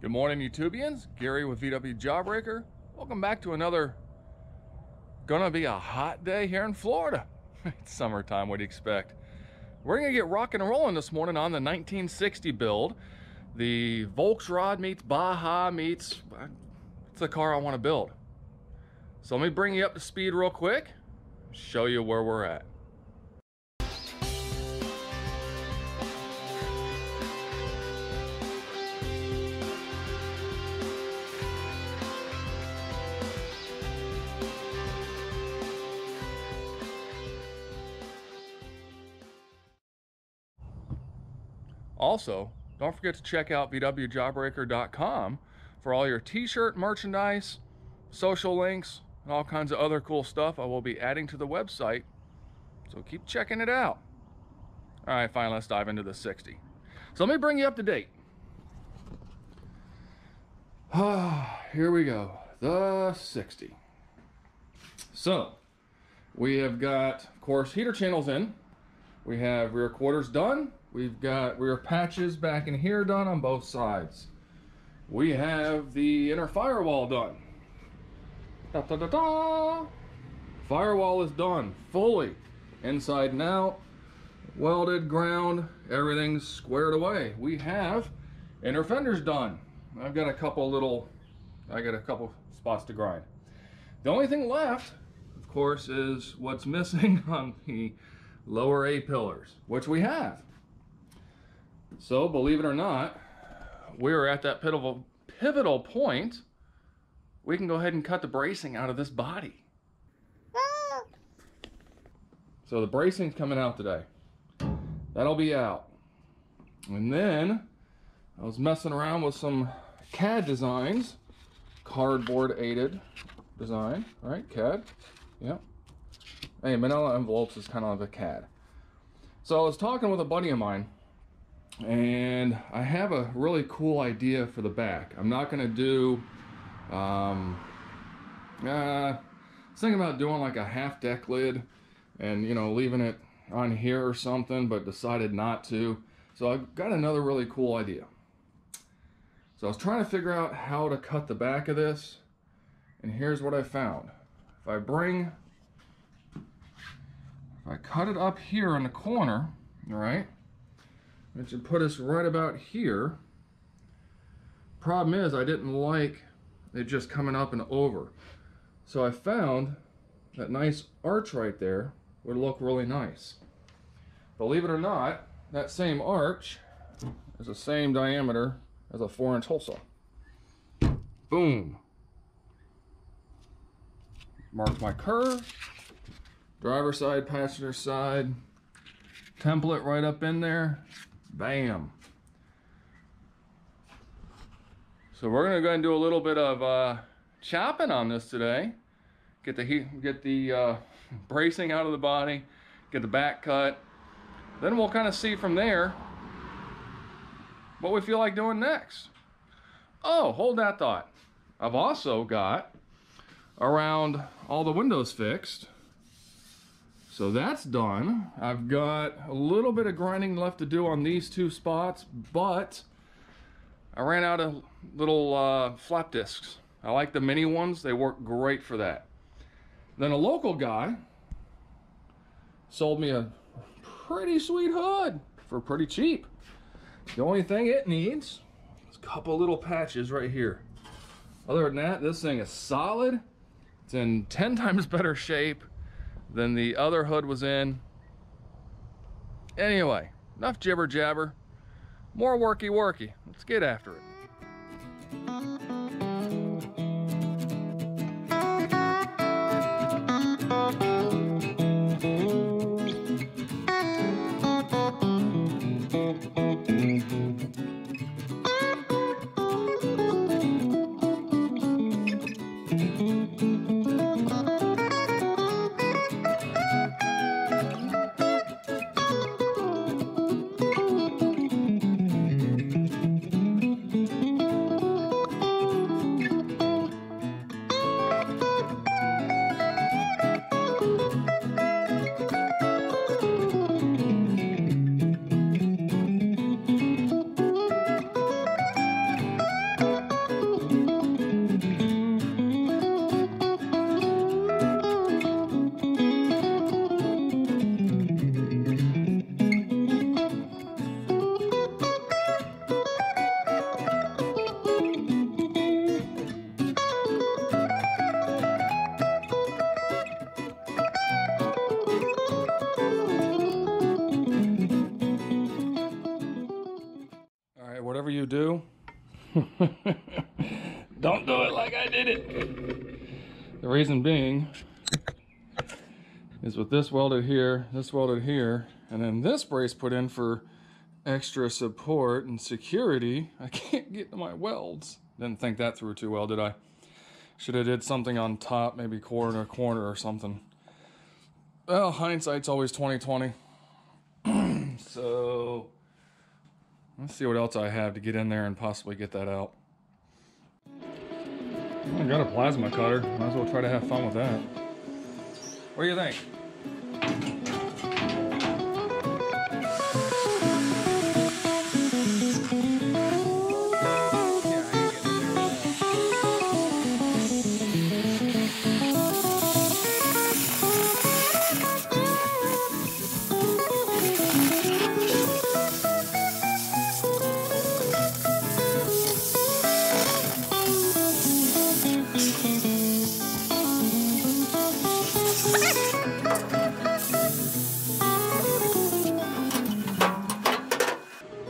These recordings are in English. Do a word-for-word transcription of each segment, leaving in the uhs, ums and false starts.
Good morning, YouTubians. Gary with V W Jawbreaker. Welcome back to another, gonna be a hot day here in Florida. It's summertime, what do you expect? We're gonna get rocking and rolling this morning on the nineteen sixty build. The Volksrod meets Baja meets, it's the car I wanna build. So let me bring you up to speed real quick, show you where we're at. Also, don't forget to check out v w jawbreaker dot com for all your t-shirt merchandise, social links, and all kinds of other cool stuff I will be adding to the website. So keep checking it out. All right, fine, let's dive into the sixty. So let me bring you up to date. Ah, here we go, the sixty. So we have got, of course, heater channels in. We have rear quarters done. We've got rear patches back in here done on both sides. We have the inner firewall done. Da, da, da, da. Firewall is done fully, inside and out, welded, ground, everything's squared away. We have inner fenders done. I've got a couple little, I got a couple spots to grind. The only thing left, of course, is what's missing on the lower A pillars, which we have. So, believe it or not, we're at that pivotal, pivotal point. We can go ahead and cut the bracing out of this body. So the bracing's coming out today. That'll be out. And then, I was messing around with some C A D designs. Cardboard aided design, right? C A D, yep. Hey, manila envelopes is kind of like a C A D. So I was talking with a buddy of mine, and I have a really cool idea for the back. I'm not gonna do um uh I was thinking about doing like a half deck lid and, you know, leaving it on here or something, but decided not to. So I've got another really cool idea. So I was trying to figure out how to cut the back of this, and here's what I found. If I bring if I cut it up here in the corner, all right, it should put us right about here. Problem is, I didn't like it just coming up and over. So I found that nice arch right there would look really nice. Believe it or not, that same arch is the same diameter as a four inch hole saw. Boom. Mark my curve. Driver side, passenger side. Template right up in there. Bam. So we're gonna go ahead and do a little bit of uh, chopping on this today. Get the heat, get the uh, bracing out of the body, get the back cut. Then we'll kind of see from there what we feel like doing next. Oh, hold that thought. I've also got around all the windows fixed. So that's done. I've got a little bit of grinding left to do on these two spots, but I ran out of little uh, flap discs. I like the mini ones. They work great for that. Then a local guy sold me a pretty sweet hood for pretty cheap. The only thing it needs is a couple little patches right here. Other than that, this thing is solid. It's in ten times better shape than the other hood was in. Anyway, enough jibber jabber, more worky worky. Let's get after it. Don't do it like I did it. The reason being is with this welded here, this welded here, and then this brace put in for extra support and security, I can't get to my welds. Didn't think that through too well, did I? Should have did something on top, maybe corner corner or something. Well, hindsight's always twenty twenty. So let's see what else I have to get in there and possibly get that out. I got a plasma cutter. Might as well try to have fun with that. What do you think?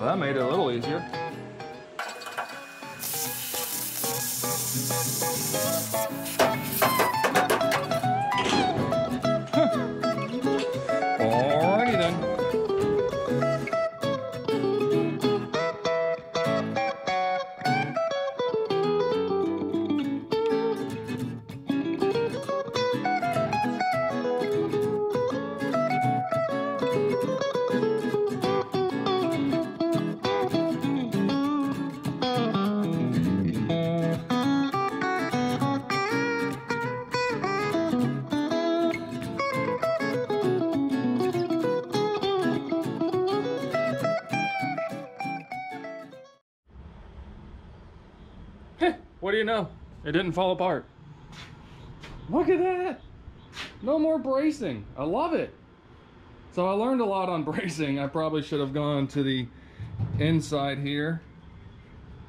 That made it a little easier. Alrighty then. What do you know? It didn't fall apart. Look at that! No more bracing. I love it. So I learned a lot on bracing. I probably should have gone to the inside here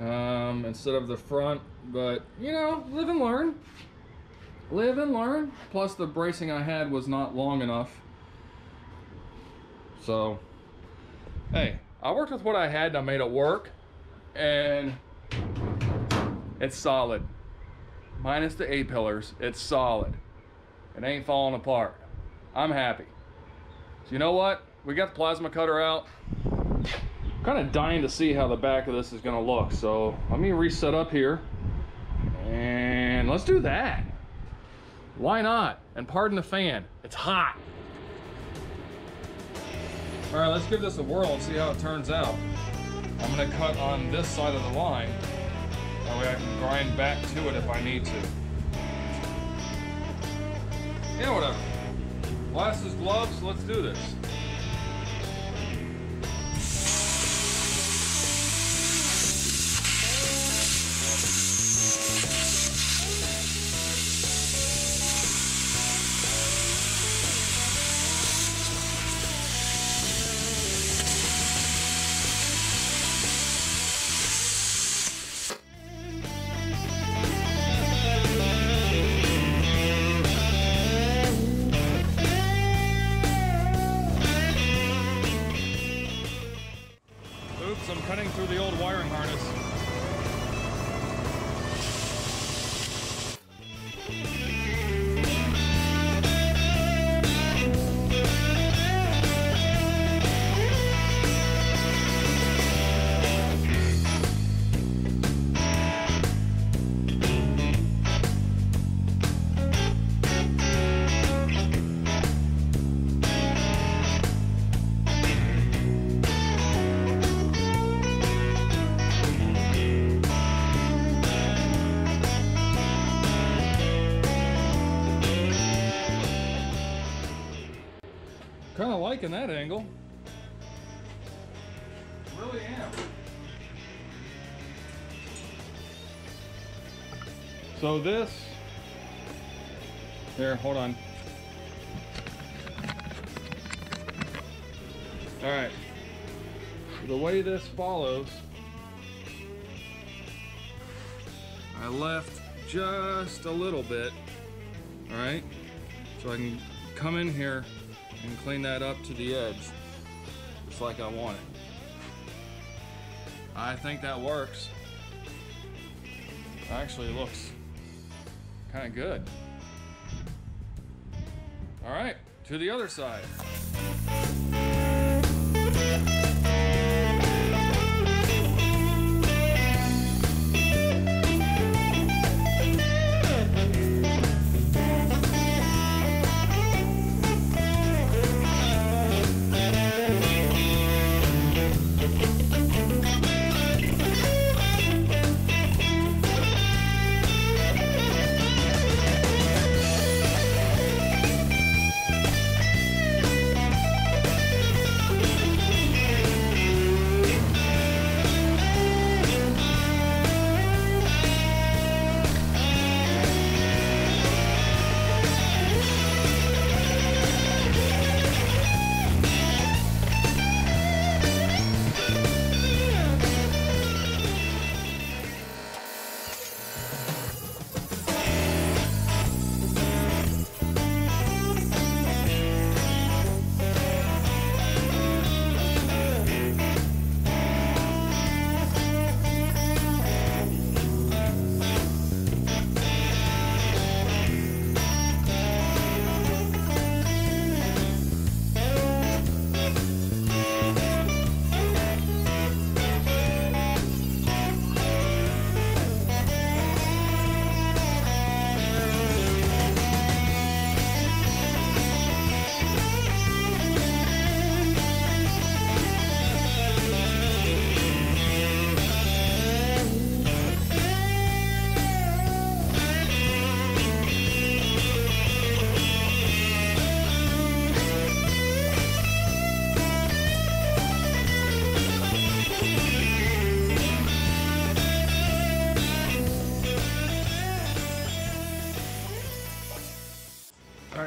um, instead of the front, but you know, live and learn. Live and learn. Plus the bracing I had was not long enough. So, hey, I worked with what I had and I made it work. And it's solid. Minus the A-pillars, it's solid. It ain't falling apart. I'm happy. So you know what? We got the plasma cutter out. I'm kind of dying to see how the back of this is gonna look. So let me reset up here and let's do that. Why not? And pardon the fan, it's hot. All right, let's give this a whirl and see how it turns out. I'm gonna cut on this side of the line. That way I can grind back to it if I need to. Yeah, whatever. Glasses, gloves, let's do this. I'm cutting through the old wiring harness. Kind of liking that angle. Really am. So this, there, hold on. All right, the way this follows, I left just a little bit, all right? So I can come in here and clean that up to the edge, just like I want it. I think that works. actually looks kind of good. All right, to the other side.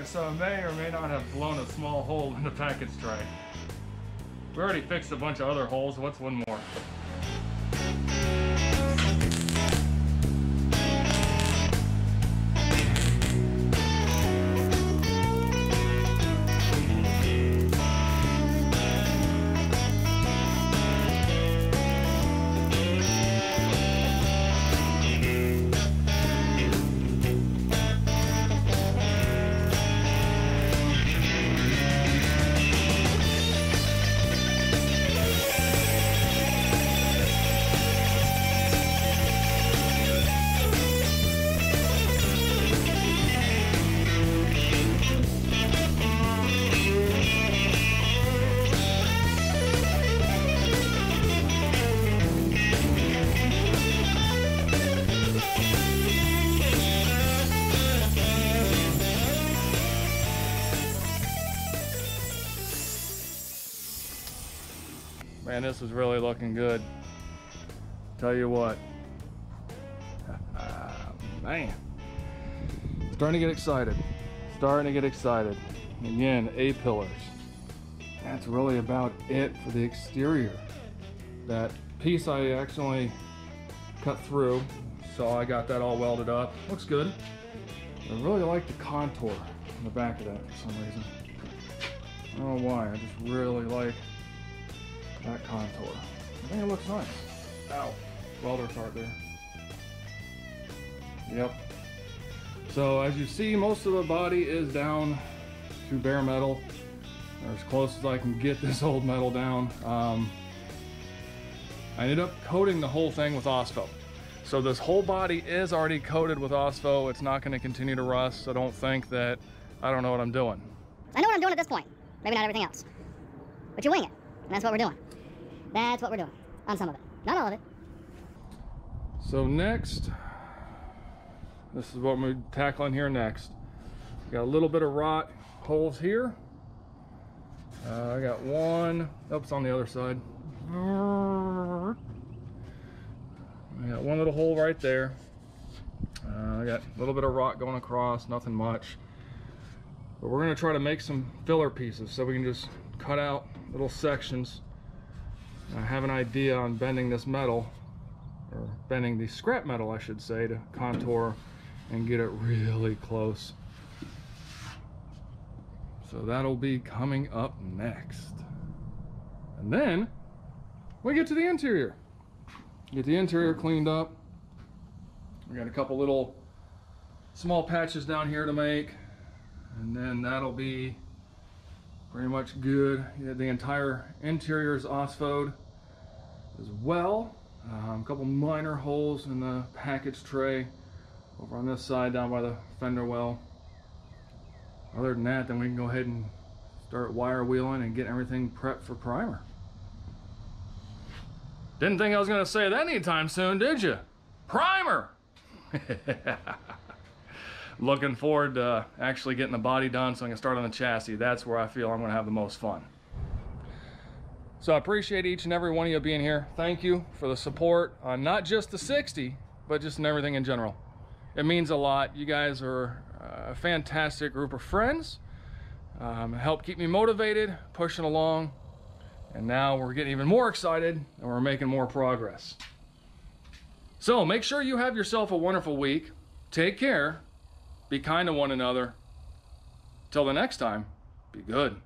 So I may or may not have blown a small hole in the package tray. We already fixed a bunch of other holes, what's one more? Man, this is really looking good. Tell you what, uh, man, starting to get excited. Starting to get excited. Again, A-pillars. That's really about it for the exterior. That piece I accidentally cut through, so I got that all welded up. Looks good. I really like the contour on the back of that for some reason. I don't know why. I just really like that contour. I think it looks nice. Ow. Welder part there. Yep. So as you see, most of the body is down to bare metal, or as close as I can get this old metal down. Um, I ended up coating the whole thing with Ospho. So this whole body is already coated with Ospho. It's not going to continue to rust, so don't think that I don't know what I'm doing. I know what I'm doing at this point. Maybe not everything else. But you wing it. And that's what we're doing. That's what we're doing on some of it, not all of it. So next, this is what we're tackling here next. Got a little bit of rot holes here. Uh, I got one. Oops, on the other side. I got one little hole right there. Uh, I got a little bit of rot going across, nothing much. But we're gonna try to make some filler pieces so we can just cut out little sections. I have an idea on bending this metal, or bending the scrap metal I should say, to contour and get it really close. So that'll be coming up next. And then we get to the interior. Get the interior cleaned up. We got a couple little small patches down here to make, and then that'll be pretty much good. Yeah, the entire interior is Ospho'd as well. Um, a couple minor holes in the package tray over on this side down by the fender well. Other than that, then we can go ahead and start wire wheeling and get everything prepped for primer. Didn't think I was going to say that anytime soon, did you? Primer! Looking forward to actually getting the body done so I can start on the chassis. That's where I feel I'm going to have the most fun. So I appreciate each and every one of you being here. Thank you for the support on not just the sixty, but just in everything in general. It means a lot. You guys are a fantastic group of friends. Um, help keep me motivated, pushing along, and now we're getting even more excited and we're making more progress. So make sure you have yourself a wonderful week. Take care. Be kind to one another. Till the next time, be good.